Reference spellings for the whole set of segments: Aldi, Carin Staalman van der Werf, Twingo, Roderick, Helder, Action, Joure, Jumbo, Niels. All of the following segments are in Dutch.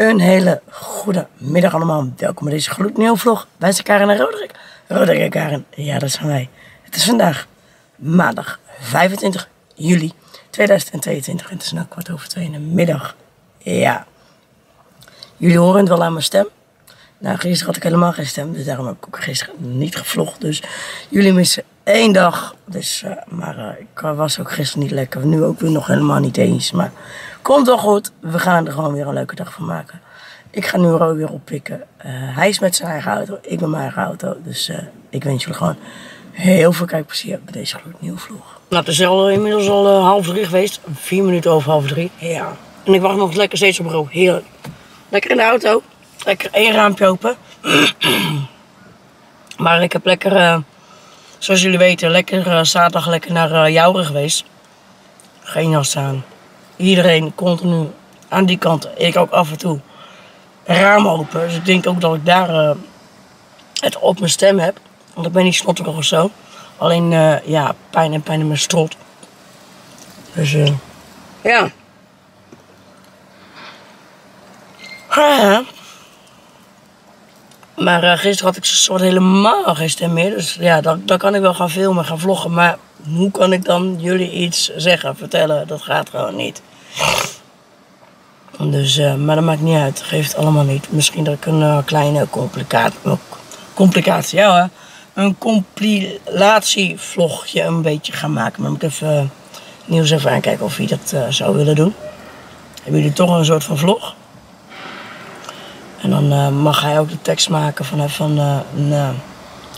Een hele goede middag allemaal. Welkom bij deze gloednieuwe vlog. Wij zijn Karin en Roderick. Roderick en Karin, ja dat zijn wij. Het is vandaag maandag 25 juli 2022. En het is nu 13:15 in de middag. Ja. Jullie horen het wel aan mijn stem. Nou, gisteren had ik helemaal geen stem. Dus daarom heb ik ook gisteren niet gevlogd. Dus jullie missen één dag. Dus, ik was ook gisteren niet lekker. Nu ook weer nog helemaal niet eens. Maar komt wel goed. We gaan er gewoon weer een leuke dag van maken. Ik ga nu Joure weer oppikken. Hij is met zijn eigen auto. Ik ben mijn eigen auto. Dus ik wens jullie gewoon heel veel kijkplezier bij deze gloednieuwe vlog. Nou, het is inmiddels al 14:30 geweest. 14:04. Ja. En ik wacht nog lekker steeds op Joure. Heerlijk. Lekker in de auto. Lekker één raampje open. Maar ik heb lekker, zoals jullie weten, lekker zaterdag lekker naar Joure geweest. Geen jas aan. Iedereen continu aan die kant. Ik ook af en toe. Raam open. Dus ik denk ook dat ik daar het op mijn stem heb. Want ik ben niet snotterig of zo. Alleen, ja, pijn in mijn strot. Dus, ja. Ha. Maar gisteren had ik zo'n soort helemaal geen stem meer. Dus ja, dan kan ik wel gaan filmen, gaan vloggen. Maar hoe kan ik dan jullie iets zeggen, vertellen? Dat gaat gewoon niet. Dus, maar dat maakt niet uit. Dat geeft allemaal niet. Misschien dat ik een kleine complicatie, ja hoor. Een compilatievlogje een beetje gaan maken. Maar moet ik even Niels even aankijken of hij dat zou willen doen. Hebben jullie toch een soort van vlog? En dan mag hij ook de tekst maken van een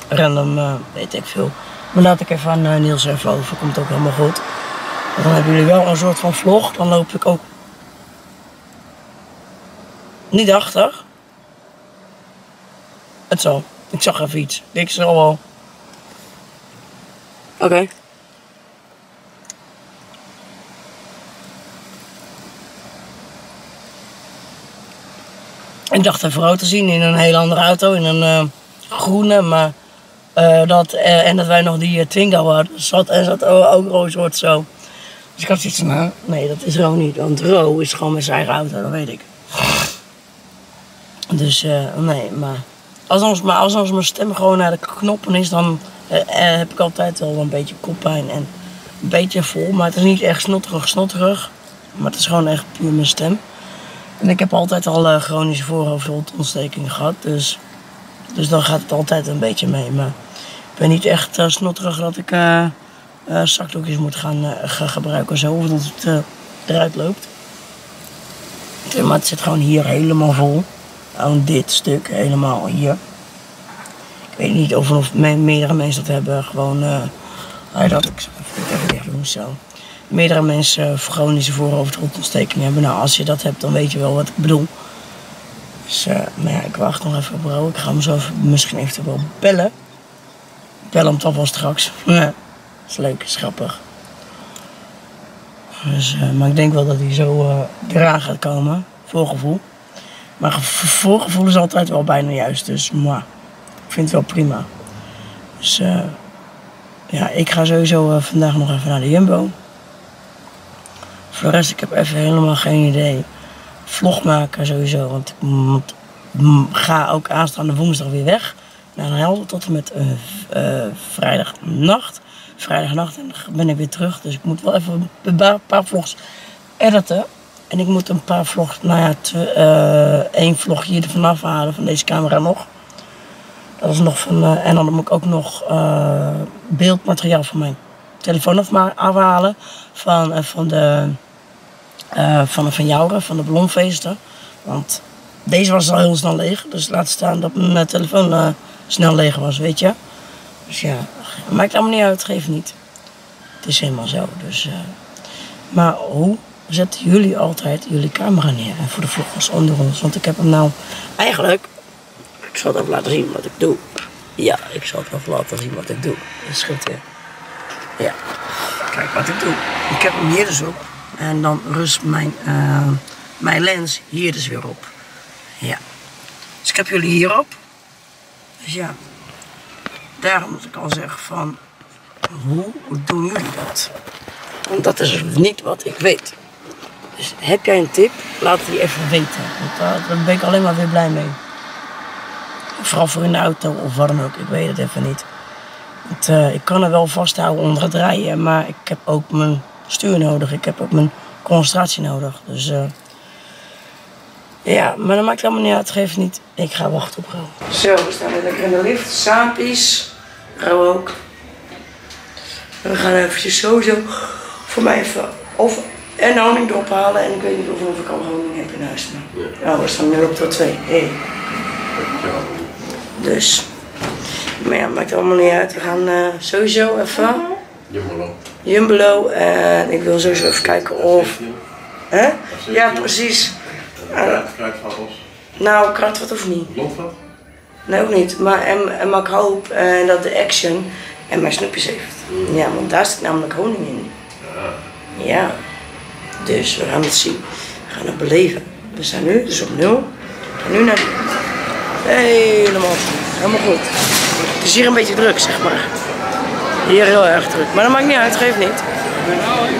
random, weet ik veel. Maar laat ik even aan Niels even over, komt ook helemaal goed. En dan hebben jullie wel een soort van vlog, dan loop ik ook niet achter. Het zal, ik zag even iets, ik zal wel. Oké. Okay. Ik dacht even Joure te zien in een hele andere auto, in een groene, maar en dat wij nog die Twingo hadden, zat ook Joure soort zo. Dus ik had zoiets van, nee dat is Joure niet, want Joure is gewoon met zijn eigen auto, dat weet ik. Dus nee, maar als mijn stem gewoon naar de knoppen is, dan heb ik altijd wel een beetje koppijn en een beetje vol. Maar het is niet echt snotterig, maar het is gewoon echt puur mijn stem. En ik heb altijd al chronische voorhoofdontstekingen gehad, dus dan gaat het altijd een beetje mee. Maar ik ben niet echt snotterig dat ik zakdoekjes moet gaan gebruiken zo, of dat het eruit loopt. Maar het zit gewoon hier helemaal vol. Aan dit stuk, helemaal hier. Ik weet niet of meerdere mensen dat hebben, gewoon... ik zal even dicht doen zo. Meerdere mensen chronische voorhoofdontstekingen hebben. Nou, als je dat hebt, dan weet je wel wat ik bedoel. Dus, maar ja, ik wacht nog even op Joure. Ik ga hem zo misschien eventueel bellen. Ik bel hem toch wel straks. Ja, is leuk, is grappig. Dus, maar ik denk wel dat hij zo eraan gaat komen, voorgevoel. Maar voorgevoel is altijd wel bijna juist, dus maar ik vind het wel prima. Dus ja, ik ga sowieso vandaag nog even naar de Jumbo. Voor de rest, ik heb even helemaal geen idee. Vlog maken sowieso, want ik ga ook aanstaande woensdag weer weg. Naar Helder tot en met vrijdagnacht. Vrijdagnacht en dan ben ik weer terug, dus ik moet wel even een paar vlogs editen. En ik moet een paar vlogs, nou ja, één vlog hier ervan afhalen van deze camera nog. Dat is nog van, en dan moet ik ook nog beeldmateriaal van mijn telefoon afhalen van Joure, van de ballonfeesten. Want deze was al heel snel leeg, dus laat staan dat mijn telefoon snel leeg was, weet je. Dus ja, maakt allemaal niet uit, geeft niet. Het is helemaal zo, dus... maar hoe zetten jullie altijd jullie camera neer? En voor de vloggers onder ons, want ik heb hem nou eigenlijk... Ik zal het even laten zien wat ik doe. Ja, ik zal het even laten zien wat ik doe. Dat schiet weer. Ja, kijk wat ik doe. Ik heb hem hier dus op. En dan rust mijn lens hier dus weer op. Ja. Dus ik heb jullie hier op. Dus ja. Daarom moet ik al zeggen van... Hoe doen jullie dat? Want dat is niet wat ik weet. Dus heb jij een tip, laat die even weten. Want daar ben ik alleen maar weer blij mee. Vooral voor in de auto of wat dan ook, ik weet het even niet. Want, ik kan er wel vasthouden onder het rijden, maar ik heb ook mijn stuur nodig. Ik heb ook mijn concentratie nodig. Dus ja, maar dat maakt het allemaal niet uit, geef het niet. Ik ga wachten op Ro. Zo, we staan weer lekker in de lift. Sapies, Ro ook. We gaan eventjes sowieso voor mij even of en honing erop halen. En ik weet niet of ik al honing heb in huis. Maar ja. Oh, we staan nu op tot 2. Hey. Dus, maar ja, maakt allemaal niet uit. We gaan sowieso even. Jumbo. En ik wil sowieso even kijken of. Hè? Ja, precies. Kruidvat. Nou, kruidvat of niet? Blokvat? Nee, ook niet. Maar, maar ik hoop dat de Action en mijn snoepjes heeft. Mm. Ja, want daar zit namelijk honing in. Ja. Dus we gaan het zien. We gaan het beleven. We zijn nu dus op 0. We gaan nu naar. Helemaal goed. Het is hier een beetje druk, zeg maar. Hier heel erg druk. Maar dat maakt niet uit, geeft niet.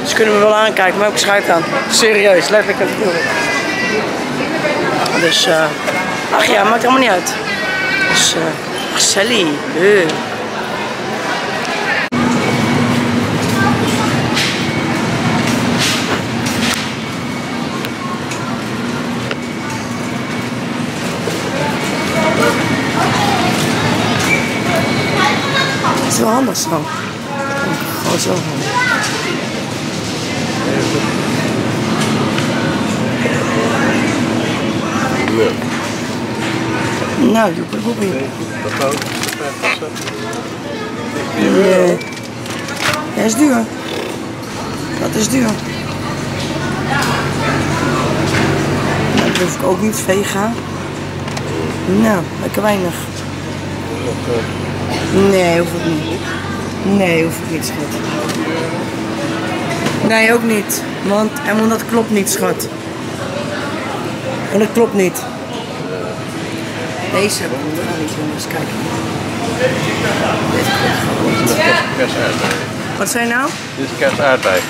Ze kunnen me wel aankijken, maar ook schijt aan. Serieus, letterlijk aan het doen. Dus, ach ja, maakt helemaal niet uit. Dus, Sally. Zo handig zo. Gewoon zo handig. Nou, doe ik ook niet. Nee. Dat is duur. Dat is duur. Dat durf ik ook niet, vega. Nou, lekker weinig. Nee, hoef ik niet. Nee, hoef ik niet, schat. Nee, ook niet. Want dat klopt niet, schat. En dat klopt niet. Deze hebben we nog niet, jongens. Kijk. Dit klopt gewoon. Ja. Kersaardbei. Wat zijn nou? Dit is kersaardbei.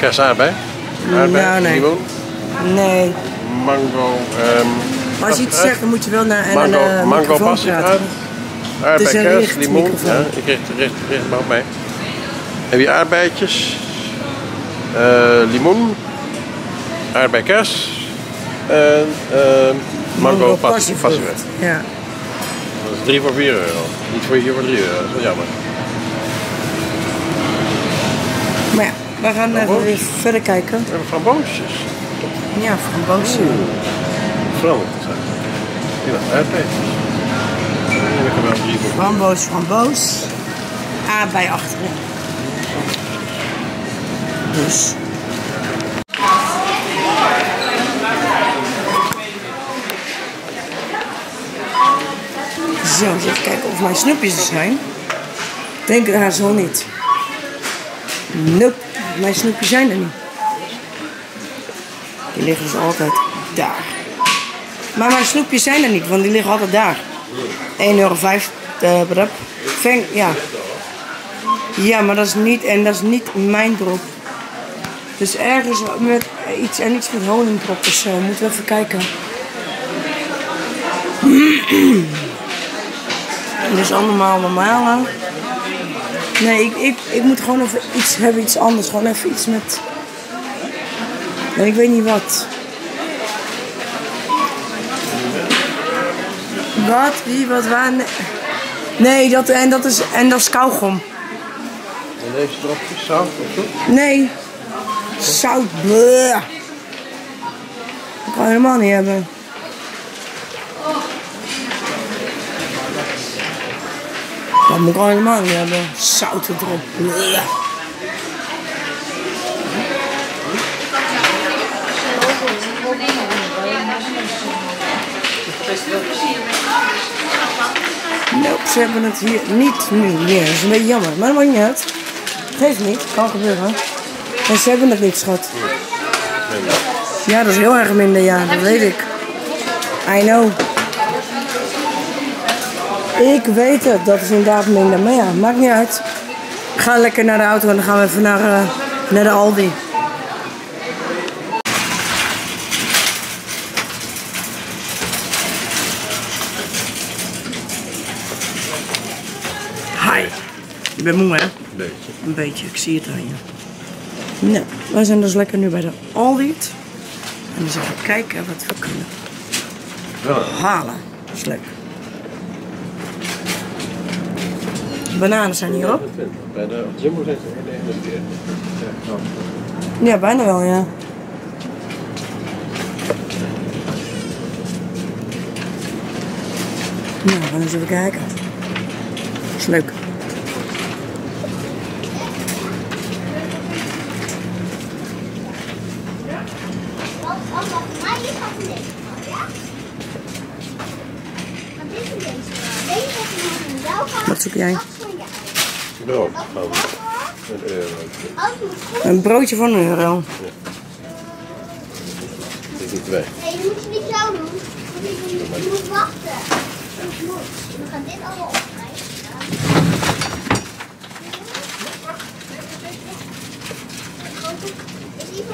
Kersaardbei? Aardbei? Nee. Niveau? Nee. Mango. Als je iets zegt, dan moet je wel naar een mango passie praten. Aardbei, kers, limoen. Ja, ik richt me op mij. Heb je aardbeidjes, limoen, aardbei, kers en mango, passievrucht. Ja. Dat is 3 voor 4 euro. Niet voor 4 voor 3 euro, dat is wel jammer. Maar ja, we gaan even verder kijken. We hebben framboosjes. Ja, framboosjes. Veranderd zijn. Ja, aardbeidjes. Framboos. Aardbei achteren. Dus. Zo, even kijken of mijn snoepjes er zijn. Denk het haast wel niet. Nope, mijn snoepjes zijn er niet. Die liggen dus altijd daar. Maar mijn snoepjes zijn er niet, want die liggen altijd daar. 1,05 euro. Ja. Ja, maar dat is niet, en dat is niet mijn drop. Dus ergens met iets en iets met honing drop. Dus moeten we even kijken. Dus allemaal normaal aan. Nee, ik moet gewoon even iets hebben, iets anders. Gewoon even iets met. Nee, ik weet niet wat. Wat? Wie? Wat? Waar? Nee, dat is kauwgom. En deze dropjes zout of zo? Nee. Zout. Bleh. Dat kan ik helemaal niet hebben. Dat moet ik helemaal niet hebben. Zout erop. Bleh. Nope, ze hebben het hier niet meer. Dat is een beetje jammer, maar dat maakt niet uit. Geeft niet, kan gebeuren. En ze hebben het niet, schat. Ja, dat is heel erg minder, ja, dat weet ik. I know. Ik weet het, dat is inderdaad minder, maar ja, maakt niet uit. We gaan lekker naar de auto en dan gaan we even naar de Aldi. Hi. Je bent moe, hè? Een beetje, ik zie het aan je. Nou, wij zijn dus lekker nu bij de Aldi. En dus even kijken wat we kunnen halen. Dat is leuk. Bananen zijn hierop. Bij de Jumbo zijn ze in de ene keer. Ja, bijna wel, ja. Nou, we gaan eens even kijken. Dat is leuk. Wat zoek jij? Brood. Een broodje van €1. Ja. Dit is twee. Nee, je moet het niet zo doen. Je moet wachten. We gaan dit allemaal oprijden.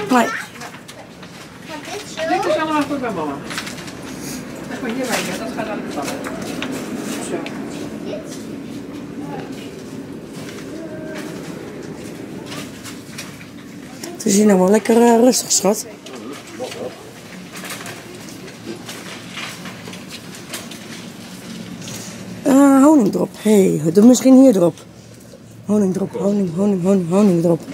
Hoi. Dit is allemaal goed bij mama. Dat moet hier wijken, dat gaat aan de kant. Zo. Het is hier nog wel lekker rustig, schat. Honingdrop. Hé, doe misschien hier erop. Honingdrop, honingdrop.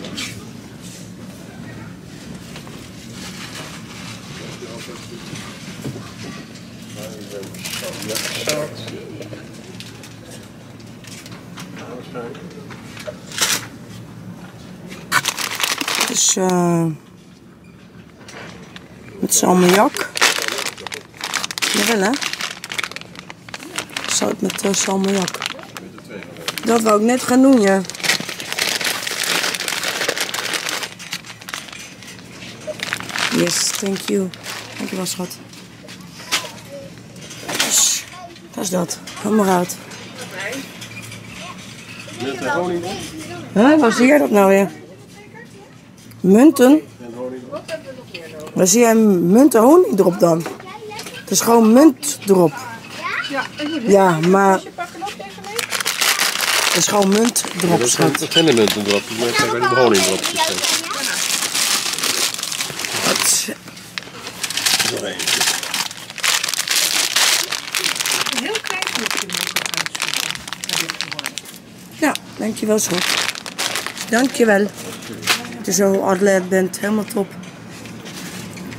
Dus, het is salmiak. Jawel, hè? Zout met salmiak. Dat wou ik net gaan doen, ja. Yes, thank you. Dankjewel, schat. Dus, dat is dat. Kom maar uit. Huh? Waar zie jij dat nou weer? Munten? Waar zie jij munten honingdrop dan? Het is gewoon muntdrop. Ja, maar... Het is gewoon muntdrop. Het is geen muntendrop, maar het zijn wel honingdrop. Wat? Nog eentje. Een heel klein stukje moet je. Ja, dankjewel schat. Dankjewel. Dat je zo atleet bent, helemaal top.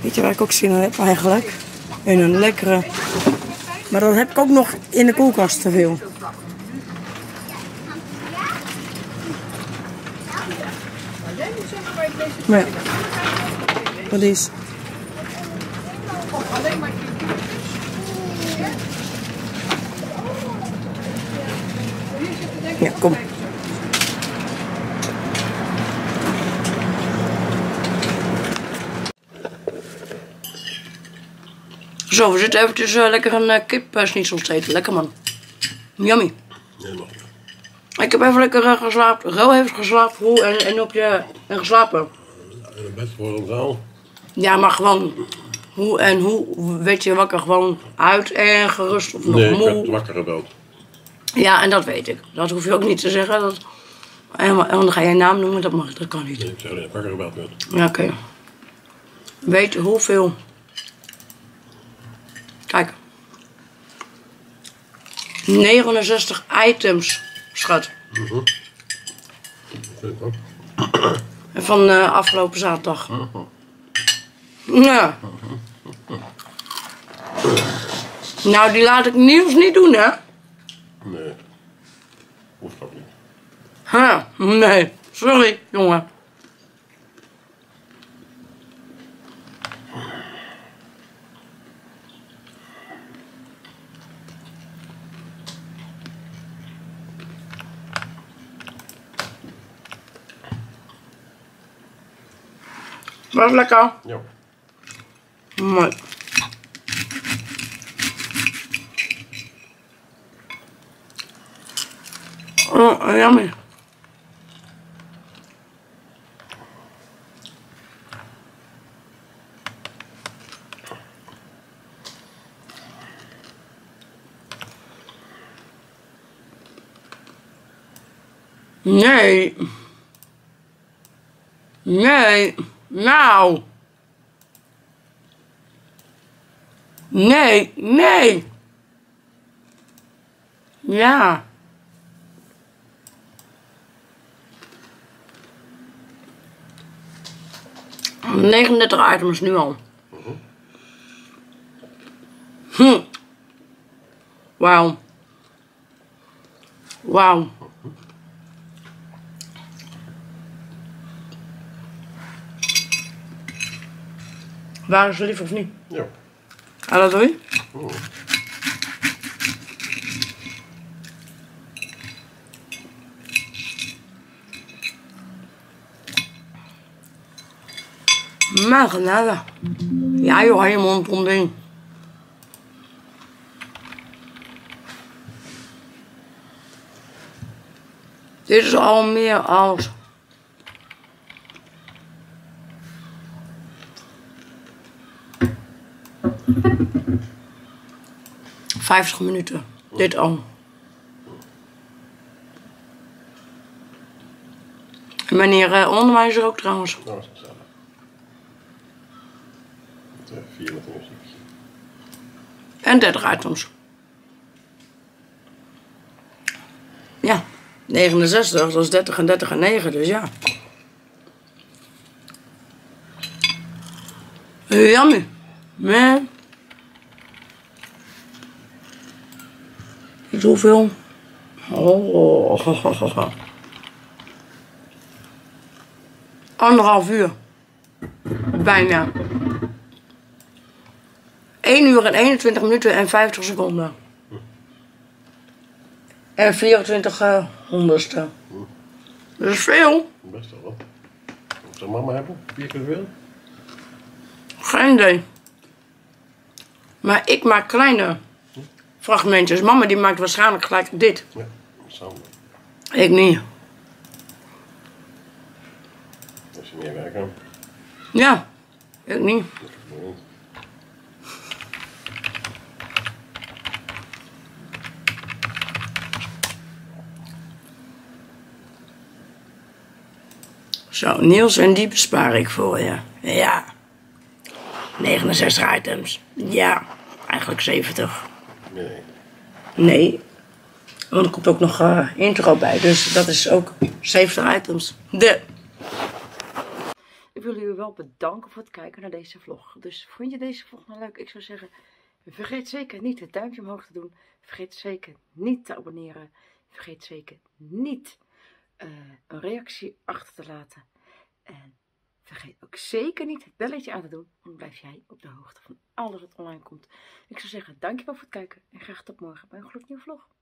Weet je waar ik ook zin in heb eigenlijk? In een lekkere. Maar dat heb ik ook nog in de koelkast te veel. Nee. Wat is? Ja, kom. Zo, we zitten eventjes lekker een kipsnietsel te eten. Lekker man. Yummy. Helemaal. Ik heb even lekker geslapen. Ro heeft geslapen. Hoe en geslapen. En bed voor een zaal. Ja, maar gewoon. Hoe en hoe weet je wakker? Gewoon uit en gerust of nog moe? Nee, ik heb wakker gebeld. Ja, en dat weet ik. Dat hoef je ook niet te zeggen. Dat... En dan ga je naam noemen. Dat mag, dat kan niet. Nee, ik zei dat wakker gebeld werd. Ja, oké. Okay. Weet je hoeveel... Kijk, 69 items, schat. Mm-hmm. Van afgelopen zaterdag. Mm-hmm. Ja. Mm-hmm. Nou, die laat ik Niels niet doen, hè? Nee, hoeft dat niet. Ha, nee, sorry, jongen. Was lekker? Ja. Mooi. Oh, yummy. Nee. Nee. Nou. Nee. Nee. Ja. ...39 items nu al. Hm. Wauw. Wauw. Waren ze lief of niet? Ja. En dat doe je? Oh. Maar genade. Ja joh, helemaal een ding. Dit is al meer als... ...50 minuten. Dit al. En meneer onderwijzer ook trouwens. En 30 items. Ja, 69, dat is 30 en 30 en 9, dus ja. Jammer. Maar... Niet hoeveel? Oh. 1,5 uur. Bijna. 1 uur en 21 minuten en 50 seconden. En 24 honderdste. Dat is veel. Best wel. Wat zou mama hebben? 4 keer veel? Geen idee. Maar ik maak kleine fragmentjes. Mama die maakt waarschijnlijk gelijk dit. Ja, samen. Ik niet. Als je meer werk aan. Ja, ik niet. Zo, Niels, en die bespaar ik voor je. Ja. 69 items. Ja, eigenlijk 70. Nee. Nee. Want er komt ook nog intro bij, dus dat is ook 70 items. Ik wil jullie wel bedanken voor het kijken naar deze vlog. Dus vond je deze vlog nou leuk? Ik zou zeggen, vergeet zeker niet het duimpje omhoog te doen. Vergeet zeker niet te abonneren. Vergeet zeker niet... een reactie achter te laten. En vergeet ook zeker niet het belletje aan te doen, want dan blijf jij op de hoogte van alles wat online komt. Ik zou zeggen, dankjewel voor het kijken en graag tot morgen bij een gloednieuwe vlog.